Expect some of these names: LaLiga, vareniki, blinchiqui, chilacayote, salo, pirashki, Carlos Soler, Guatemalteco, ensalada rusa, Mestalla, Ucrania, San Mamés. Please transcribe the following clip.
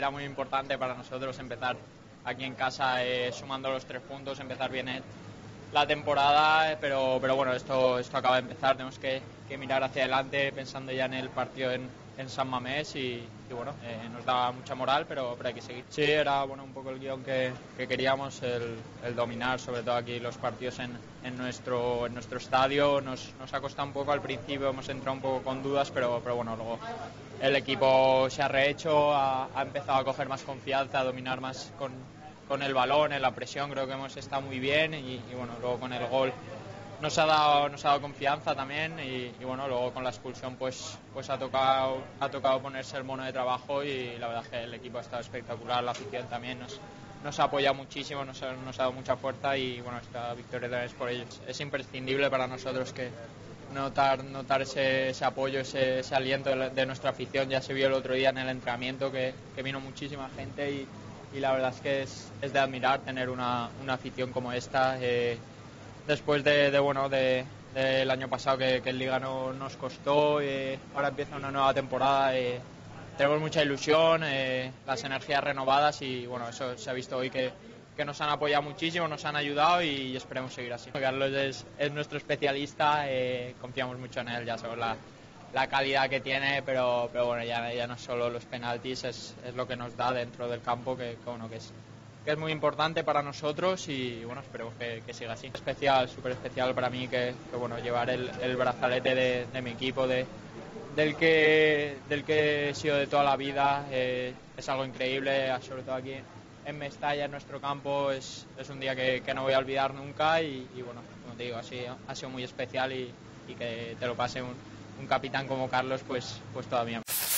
era muy importante para nosotros empezar aquí en casa sumando los 3 puntos, empezar bien la temporada, pero bueno, esto acaba de empezar, tenemos que mirar hacia adelante pensando ya en el partido en San Mamés y bueno, nos da mucha moral, pero hay que seguir. Sí, era bueno un poco el guión que queríamos, el dominar sobre todo aquí los partidos en nuestro estadio. Nos ha costado un poco al principio, hemos entrado un poco con dudas, pero bueno, luego el equipo se ha rehecho, ha empezado a coger más confianza, a dominar más con el balón, en la presión creo que hemos estado muy bien y bueno, luego con el gol nos ha dado confianza también y bueno, luego con la expulsión pues ha tocado ponerse el mono de trabajo y la verdad es que el equipo ha estado espectacular, la afición también nos ha apoyado muchísimo, nos ha dado mucha fuerza y bueno, esta victoria también es por ellos. Es imprescindible para nosotros que notar ese apoyo, ese aliento de nuestra afición. Ya se vio el otro día en el entrenamiento que vino muchísima gente y la verdad es que es de admirar tener una afición como esta. Después del año pasado que en Liga no nos costó, ahora empieza una nueva temporada, tenemos mucha ilusión, las energías renovadas y bueno, eso se ha visto hoy que nos han apoyado muchísimo, nos han ayudado y esperemos seguir así. Carlos es nuestro especialista, confiamos mucho en él, ya sabemos la calidad que tiene, pero bueno, ya no solo los penaltis, es lo que nos da dentro del campo, que es muy importante para nosotros y bueno, esperemos que siga así. Especial, súper especial para mí que bueno, llevar el brazalete de mi equipo, del que he sido de toda la vida, es algo increíble, sobre todo aquí en Mestalla, en nuestro campo, es un día que no voy a olvidar nunca y bueno, como te digo, ha sido muy especial y que te lo pase un capitán como Carlos, pues todavía más.